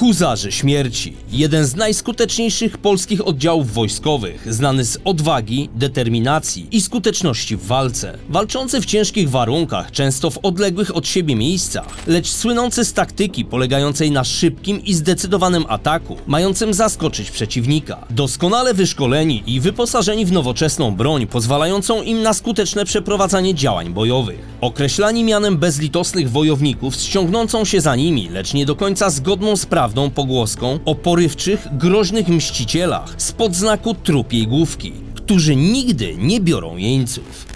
Huzarzy śmierci. Jeden z najskuteczniejszych polskich oddziałów wojskowych, znany z odwagi, determinacji i skuteczności w walce. Walczący w ciężkich warunkach, często w odległych od siebie miejscach, lecz słynący z taktyki polegającej na szybkim i zdecydowanym ataku, mającym zaskoczyć przeciwnika. Doskonale wyszkoleni i wyposażeni w nowoczesną broń, pozwalającą im na skuteczne przeprowadzanie działań bojowych. Określani mianem bezlitosnych wojowników z ciągnącą się za nimi, lecz nie do końca zgodną z prawdą pogłoską o porywczych, groźnych mścicielach spod znaku trupiej główki, którzy nigdy nie biorą jeńców.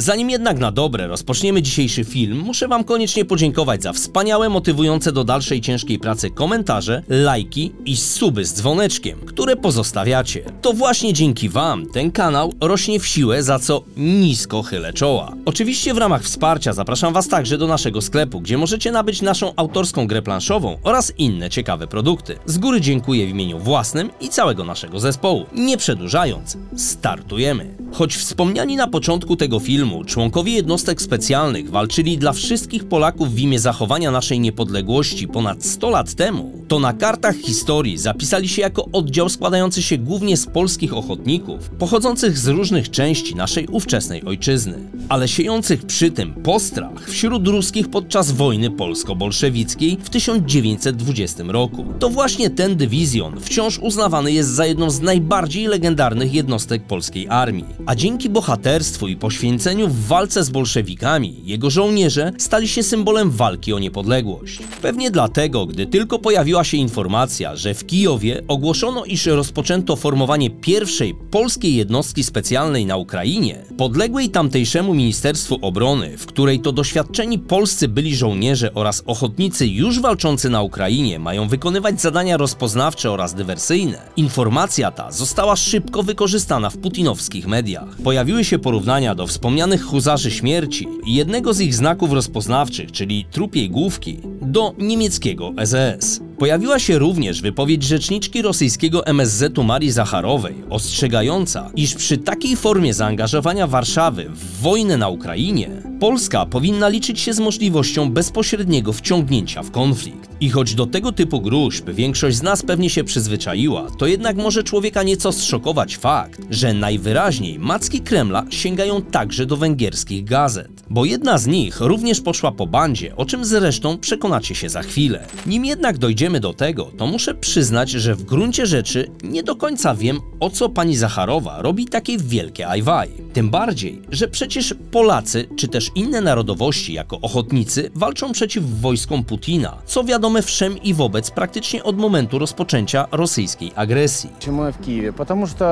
Zanim jednak na dobre rozpoczniemy dzisiejszy film, muszę wam koniecznie podziękować za wspaniałe, motywujące do dalszej ciężkiej pracy komentarze, lajki i suby z dzwoneczkiem, które pozostawiacie. To właśnie dzięki wam ten kanał rośnie w siłę, za co nisko chylę czoła. Oczywiście w ramach wsparcia zapraszam was także do naszego sklepu, gdzie możecie nabyć naszą autorską grę planszową oraz inne ciekawe produkty. Z góry dziękuję w imieniu własnym i całego naszego zespołu. Nie przedłużając, startujemy. Choć wspomniani na początku tego filmu członkowie jednostek specjalnych walczyli dla wszystkich Polaków w imię zachowania naszej niepodległości ponad 100 lat temu, to na kartach historii zapisali się jako oddział składający się głównie z polskich ochotników, pochodzących z różnych części naszej ówczesnej ojczyzny, ale siejących przy tym postrach wśród ruskich podczas wojny polsko-bolszewickiej w 1920 roku. To właśnie ten dywizjon wciąż uznawany jest za jedną z najbardziej legendarnych jednostek polskiej armii, a dzięki bohaterstwu i poświęceniu w walce z bolszewikami jego żołnierze stali się symbolem walki o niepodległość. Pewnie dlatego, gdy tylko pojawiła się informacja, że w Kijowie ogłoszono, iż rozpoczęto formowanie pierwszej polskiej jednostki specjalnej na Ukrainie, podległej tamtejszemu Ministerstwu Obrony, w której to doświadczeni polscy byli żołnierze oraz ochotnicy już walczący na Ukrainie mają wykonywać zadania rozpoznawcze oraz dywersyjne, informacja ta została szybko wykorzystana w putinowskich mediach. Pojawiły się porównania do wspomnianych Huzarzy śmierci i jednego z ich znaków rozpoznawczych, czyli trupiej główki, do niemieckiego SS. Pojawiła się również wypowiedź rzeczniczki rosyjskiego MSZ-u Marii Zacharowej, ostrzegająca, iż przy takiej formie zaangażowania Warszawy w wojnę na Ukrainie, Polska powinna liczyć się z możliwością bezpośredniego wciągnięcia w konflikt. I choć do tego typu gróźb większość z nas pewnie się przyzwyczaiła, to jednak może człowieka nieco zszokować fakt, że najwyraźniej macki Kremla sięgają także do węgierskich gazet. Bo jedna z nich również poszła po bandzie, o czym zresztą przekonacie się za chwilę. Nim jednak dojdziemy do tego, to muszę przyznać, że w gruncie rzeczy nie do końca wiem, o co pani Zacharowa robi takie wielkie ajwaj. Tym bardziej, że przecież Polacy, czy też inne narodowości jako ochotnicy walczą przeciw wojskom Putina, co wiadome wszem i wobec praktycznie od momentu rozpoczęcia rosyjskiej agresji. Czemu w Kijowie? Ponieważ to...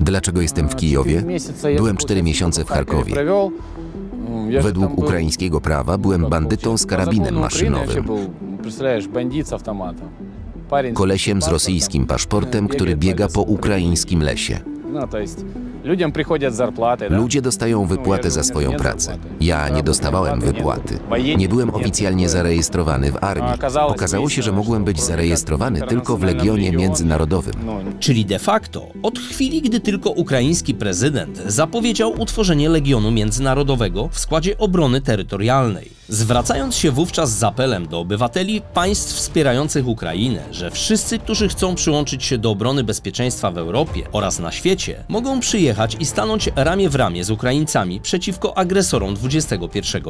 Dlaczego jestem w Kijowie? Byłem 4 miesiące w Charkowie. Według ukraińskiego prawa byłem bandytą z karabinem maszynowym. Kolesiem z rosyjskim paszportem, który biega po ukraińskim lesie. Ludzie dostają wypłatę za swoją pracę. Ja nie dostawałem wypłaty. Nie byłem oficjalnie zarejestrowany w armii. Okazało się, że mogłem być zarejestrowany tylko w Legionie Międzynarodowym. Czyli de facto, od chwili, gdy tylko ukraiński prezydent zapowiedział utworzenie Legionu Międzynarodowego w składzie obrony terytorialnej, zwracając się wówczas z apelem do obywateli państw wspierających Ukrainę, że wszyscy, którzy chcą przyłączyć się do obrony bezpieczeństwa w Europie oraz na świecie, mogą przyjechać i stanąć ramię w ramię z Ukraińcami przeciwko agresorom XXI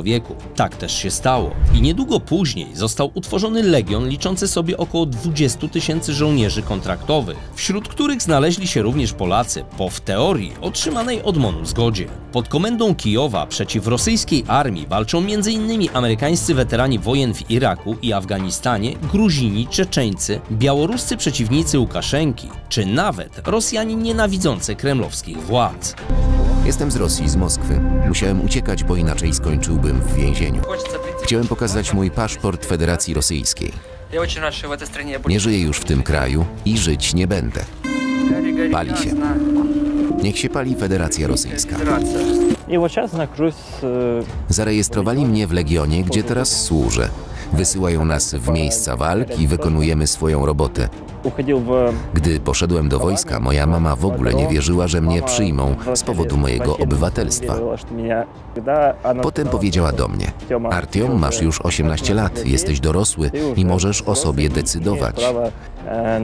wieku. Tak też się stało. I niedługo później został utworzony legion liczący sobie około 20 000 żołnierzy kontraktowych, wśród których znaleźli się również Polacy, po w teorii otrzymanej od MON-u zgodzie. Pod komendą Kijowa przeciw rosyjskiej armii walczą m.in. amerykańscy weterani wojen w Iraku i Afganistanie, Gruzini, Czeczeńcy, białoruscy przeciwnicy Łukaszenki, czy nawet Rosjanie nienawidzący kremlowskich władz. Jestem z Rosji, z Moskwy. Musiałem uciekać, bo inaczej skończyłbym w więzieniu. Chciałem pokazać mój paszport Federacji Rosyjskiej. Nie żyję już w tym kraju i żyć nie będę. Pali się. Niech się pali Federacja Rosyjska. Zarejestrowali mnie w Legionie, gdzie teraz służę. Wysyłają nas w miejsca walk i wykonujemy swoją robotę. Gdy poszedłem do wojska, moja mama w ogóle nie wierzyła, że mnie przyjmą z powodu mojego obywatelstwa. Potem powiedziała do mnie: Artiom, masz już 18 lat, jesteś dorosły i możesz o sobie decydować.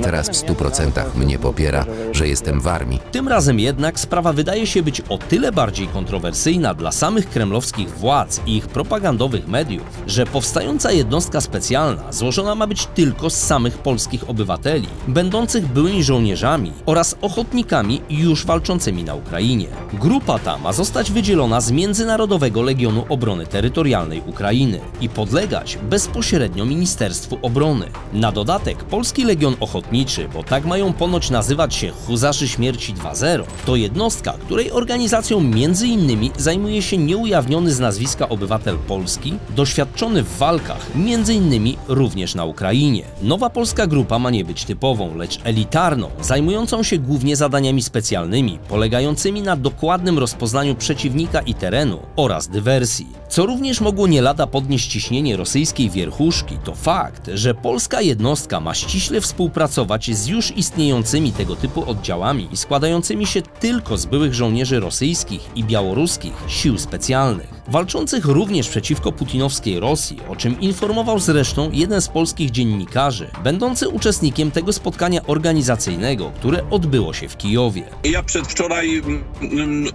Teraz w 100% mnie popiera, że jestem w armii. Tym razem jednak sprawa wydaje się być o tyle bardziej kontrowersyjna dla samych kremlowskich władz i ich propagandowych mediów, że powstająca jednostka specjalna złożona ma być tylko z samych polskich obywateli, będących byłymi żołnierzami oraz ochotnikami już walczącymi na Ukrainie. Grupa ta ma zostać wydzielona z Międzynarodowego Legionu Obrony Terytorialnej Ukrainy i podlegać bezpośrednio Ministerstwu Obrony. Na dodatek Polski Legion Ochotniczy, bo tak mają ponoć nazywać się Huzarzy Śmierci 2.0, to jednostka, której organizacją m.in. zajmuje się nieujawniony z nazwiska obywatel Polski, doświadczony w walkach, m.in. również na Ukrainie. Nowa polska grupa ma nie być typową, lecz elitarną, zajmującą się głównie zadaniami specjalnymi, polegającymi na dokładnym rozpoznaniu przeciwnika i terenu oraz dywersji. Co również mogło nie lada podnieść ciśnienie rosyjskiej wierchuszki, to fakt, że polska jednostka ma ściśle współpracować z już istniejącymi tego typu oddziałami składającymi się tylko z byłych żołnierzy rosyjskich i białoruskich sił specjalnych, walczących również przeciwko putinowskiej Rosji, o czym informował zresztą jeden z polskich dziennikarzy, będący uczestnikiem tego spotkania organizacyjnego, które odbyło się w Kijowie. Ja przedwczoraj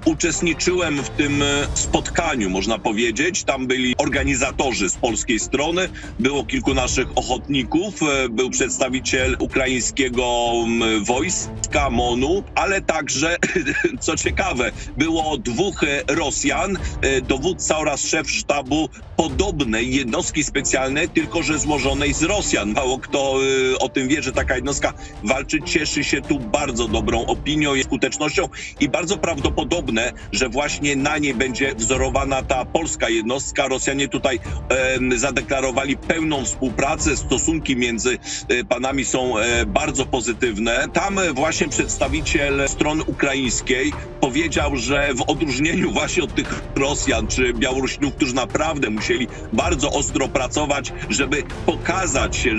uczestniczyłem w tym spotkaniu, można powiedzieć. Tam byli organizatorzy z polskiej strony, było kilku naszych ochotników, był przedstawiciel ukraińskiego wojska, MON-u, ale także, co ciekawe, było dwóch Rosjan, dowódców oraz szef sztabu podobnej jednostki specjalnej, tylko że złożonej z Rosjan. Mało kto o tym wie, że taka jednostka walczy, cieszy się tu bardzo dobrą opinią i skutecznością i bardzo prawdopodobne, że właśnie na niej będzie wzorowana ta polska jednostka. Rosjanie tutaj zadeklarowali pełną współpracę, stosunki między panami są bardzo pozytywne. Tam właśnie przedstawiciel strony ukraińskiej powiedział, że w odróżnieniu właśnie od tych Rosjan czy Białorusinów, którzy naprawdę musieli bardzo ostro pracować, żeby pokazać się,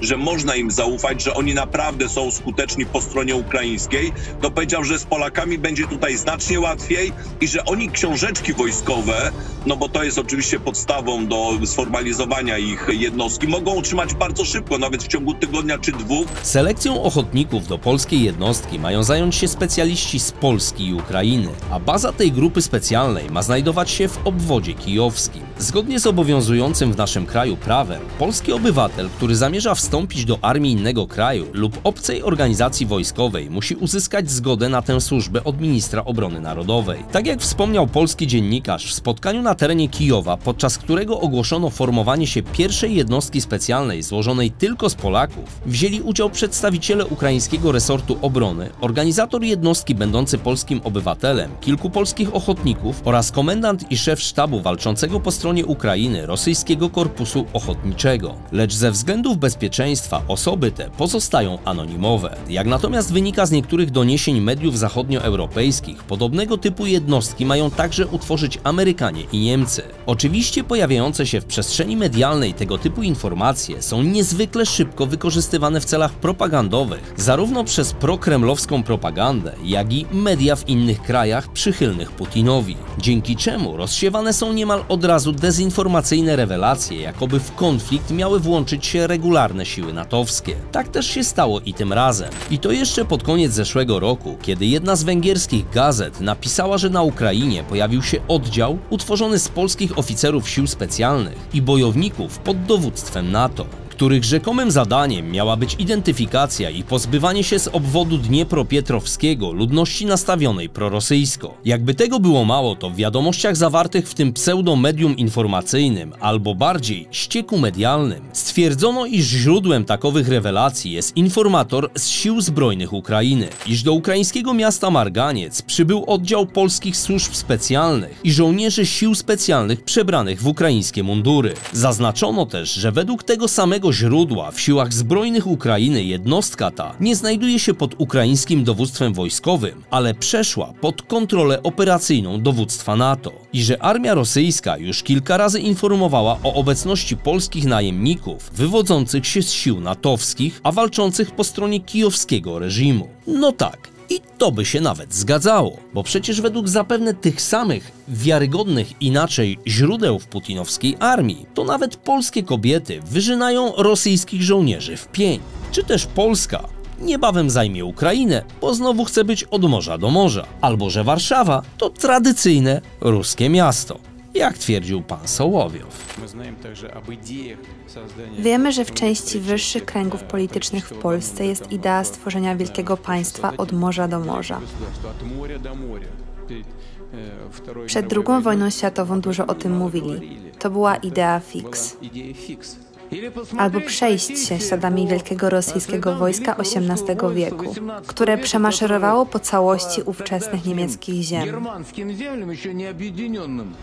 że można im zaufać, że oni naprawdę są skuteczni po stronie ukraińskiej, to powiedział, że z Polakami będzie tutaj znacznie łatwiej i że oni książeczki wojskowe, no bo to jest oczywiście podstawą do sformalizowania ich jednostki, mogą otrzymać bardzo szybko, nawet w ciągu tygodnia czy dwóch. Selekcją ochotników do polskiej jednostki mają zająć się specjaliści z Polski i Ukrainy, a baza tej grupy specjalnej ma znajdować się w obwodzie kijowskim. Zgodnie z obowiązującym w naszym kraju prawem, polski obywatel, który zamierza wstąpić do armii innego kraju lub obcej organizacji wojskowej, musi uzyskać zgodę na tę służbę od ministra obrony narodowej. Tak jak wspomniał polski dziennikarz w spotkaniu na terenie Kijowa, podczas którego ogłoszono formowanie się pierwszej jednostki specjalnej złożonej tylko z Polaków, wzięli udział przedstawiciele ukraińskiego resortu obrony, organizator jednostki będący polskim obywatelem, kilku polskich ochotników oraz komendant i szef sztabu walczącego po stronie Ukrainy rosyjskiego korpusu ochotniczego. Lecz ze względów bezpieczeństwa osoby te pozostają anonimowe. Jak natomiast wynika z niektórych doniesień mediów zachodnioeuropejskich, podobnego typu jednostki mają także utworzyć Amerykanie i Niemcy. Oczywiście pojawiające się w przestrzeni medialnej tego typu informacje są niezwykle szybko wykorzystywane w celach propagandowych, zarówno przez prokremlowską propagandę, jak i media w innych krajach przychylnych Putinowi. Dzięki czemu rozsiewane są niemal od razu dezinformacyjne rewelacje, jakoby w konflikt miały włączyć się regularne siły natowskie. Tak też się stało i tym razem. I to jeszcze pod koniec zeszłego roku, kiedy jedna z węgierskich gazet napisała, że na Ukrainie pojawił się oddział utworzony z polskich oficerów sił specjalnych i bojowników pod dowództwem NATO, których rzekomym zadaniem miała być identyfikacja i pozbywanie się z obwodu dniepropietrowskiego ludności nastawionej prorosyjsko. Jakby tego było mało, to w wiadomościach zawartych w tym pseudomedium informacyjnym, albo bardziej ścieku medialnym, stwierdzono, iż źródłem takowych rewelacji jest informator z Sił Zbrojnych Ukrainy, iż do ukraińskiego miasta Marganiec przybył oddział polskich służb specjalnych i żołnierzy sił specjalnych przebranych w ukraińskie mundury. Zaznaczono też, że według tego samego swojego źródła w siłach zbrojnych Ukrainy jednostka ta nie znajduje się pod ukraińskim dowództwem wojskowym, ale przeszła pod kontrolę operacyjną dowództwa NATO i że armia rosyjska już kilka razy informowała o obecności polskich najemników wywodzących się z sił natowskich, a walczących po stronie kijowskiego reżimu. No tak. I to by się nawet zgadzało, bo przecież według zapewne tych samych wiarygodnych inaczej źródeł w putinowskiej armii, to nawet polskie kobiety wyrzynają rosyjskich żołnierzy w pień. Czy też Polska niebawem zajmie Ukrainę, bo znowu chce być od morza do morza. Albo że Warszawa to tradycyjne ruskie miasto, jak twierdził pan Sołowiow. Wiemy, że w części wyższych kręgów politycznych w Polsce jest idea stworzenia wielkiego państwa od morza do morza. Przed II wojną światową dużo o tym mówili. To była idea fix. Albo przejść się śladami wielkiego rosyjskiego wojska XVIII wieku, które przemaszerowało po całości ówczesnych niemieckich ziem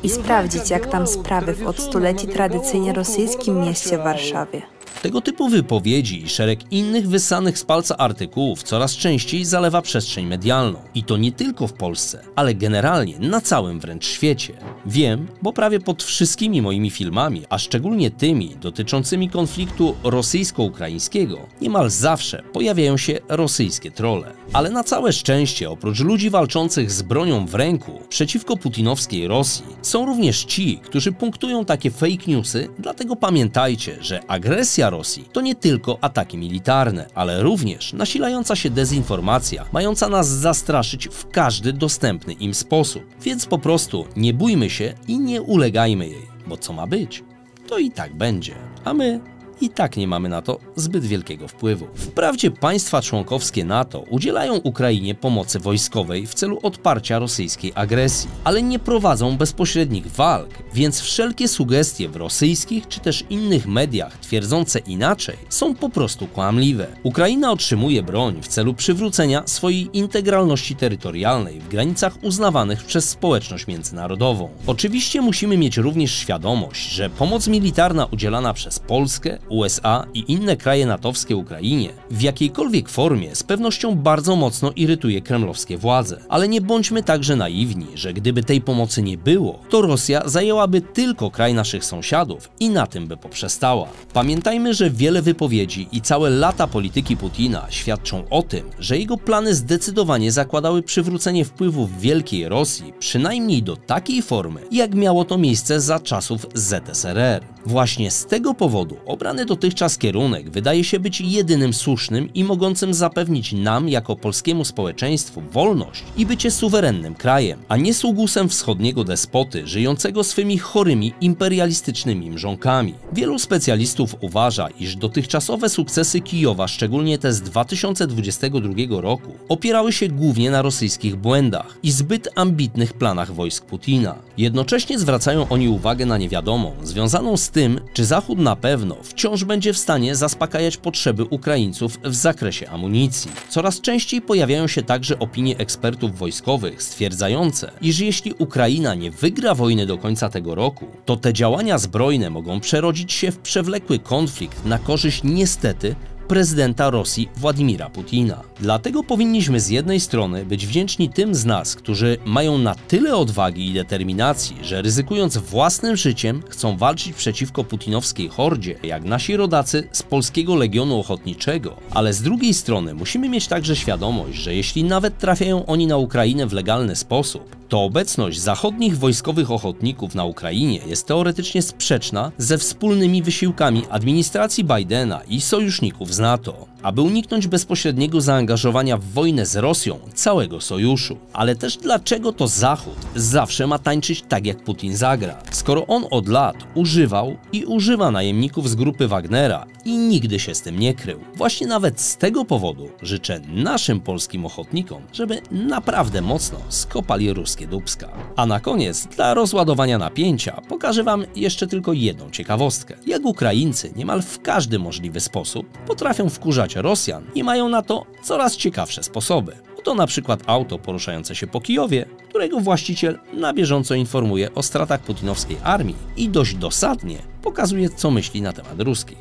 i sprawdzić, jak tam sprawy w od stuleci tradycyjnie rosyjskim mieście Warszawie. Tego typu wypowiedzi i szereg innych wyssanych z palca artykułów coraz częściej zalewa przestrzeń medialną. I to nie tylko w Polsce, ale generalnie na całym wręcz świecie. Wiem, bo prawie pod wszystkimi moimi filmami, a szczególnie tymi dotyczącymi konfliktu rosyjsko-ukraińskiego, niemal zawsze pojawiają się rosyjskie trolle. Ale na całe szczęście, oprócz ludzi walczących z bronią w ręku przeciwko putinowskiej Rosji, są również ci, którzy punktują takie fake newsy, dlatego pamiętajcie, że agresja Rosji to nie tylko ataki militarne, ale również nasilająca się dezinformacja, mająca nas zastraszyć w każdy dostępny im sposób. Więc po prostu nie bójmy się i nie ulegajmy jej, bo co ma być, to i tak będzie, a my i tak nie mamy na to zbyt wielkiego wpływu. Wprawdzie państwa członkowskie NATO udzielają Ukrainie pomocy wojskowej w celu odparcia rosyjskiej agresji, ale nie prowadzą bezpośrednich walk, więc wszelkie sugestie w rosyjskich czy też innych mediach twierdzące inaczej są po prostu kłamliwe. Ukraina otrzymuje broń w celu przywrócenia swojej integralności terytorialnej w granicach uznawanych przez społeczność międzynarodową. Oczywiście musimy mieć również świadomość, że pomoc militarna udzielana przez Polskę, USA i inne kraje natowskie Ukrainie w jakiejkolwiek formie z pewnością bardzo mocno irytuje kremlowskie władze. Ale nie bądźmy także naiwni, że gdyby tej pomocy nie było, to Rosja zajęłaby tylko kraj naszych sąsiadów i na tym by poprzestała. Pamiętajmy, że wiele wypowiedzi i całe lata polityki Putina świadczą o tym, że jego plany zdecydowanie zakładały przywrócenie wpływów wielkiej Rosji przynajmniej do takiej formy, jak miało to miejsce za czasów ZSRR. Właśnie z tego powodu obrany dotychczas kierunek wydaje się być jedynym słusznym i mogącym zapewnić nam jako polskiemu społeczeństwu wolność i bycie suwerennym krajem, a nie sługusem wschodniego despoty żyjącego swymi chorymi imperialistycznymi mrzonkami. Wielu specjalistów uważa, iż dotychczasowe sukcesy Kijowa, szczególnie te z 2022 roku, opierały się głównie na rosyjskich błędach i zbyt ambitnych planach wojsk Putina. Jednocześnie zwracają oni uwagę na niewiadomą, związaną z tym, czy Zachód na pewno wciąż będzie w stanie zaspokajać potrzeby Ukraińców w zakresie amunicji. Coraz częściej pojawiają się także opinie ekspertów wojskowych stwierdzające, iż jeśli Ukraina nie wygra wojny do końca tego roku, to te działania zbrojne mogą przerodzić się w przewlekły konflikt na korzyść niestety prezydenta Rosji Władimira Putina. Dlatego powinniśmy z jednej strony być wdzięczni tym z nas, którzy mają na tyle odwagi i determinacji, że ryzykując własnym życiem chcą walczyć przeciwko putinowskiej hordzie, jak nasi rodacy z Polskiego Legionu Ochotniczego. Ale z drugiej strony musimy mieć także świadomość, że jeśli nawet trafiają oni na Ukrainę w legalny sposób, to obecność zachodnich wojskowych ochotników na Ukrainie jest teoretycznie sprzeczna ze wspólnymi wysiłkami administracji Bidena i sojuszników z NATO, aby uniknąć bezpośredniego zaangażowania w wojnę z Rosją całego sojuszu. Ale też dlaczego to Zachód zawsze ma tańczyć tak, jak Putin zagra, skoro on od lat używał i używa najemników z grupy Wagnera i nigdy się z tym nie krył. Właśnie nawet z tego powodu życzę naszym polskim ochotnikom, żeby naprawdę mocno skopali ruskie dupska. A na koniec, dla rozładowania napięcia, pokażę wam jeszcze tylko jedną ciekawostkę. Jak Ukraińcy niemal w każdy możliwy sposób potrafią wkurzać Rosjan i mają na to coraz ciekawsze sposoby. to na przykład auto poruszające się po Kijowie, którego właściciel na bieżąco informuje o stratach putinowskiej armii i dość dosadnie pokazuje, co myśli na temat ruskich.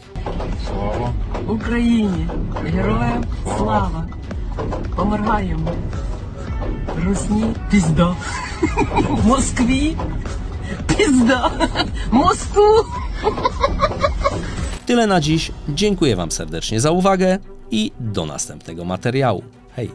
Sława Ukrainie, herojem sława, pomagają Rosji, pizdo, Moskwi, pizdo, Mosku. Tyle na dziś, dziękuję Wam serdecznie za uwagę i do następnego materiału. Hej!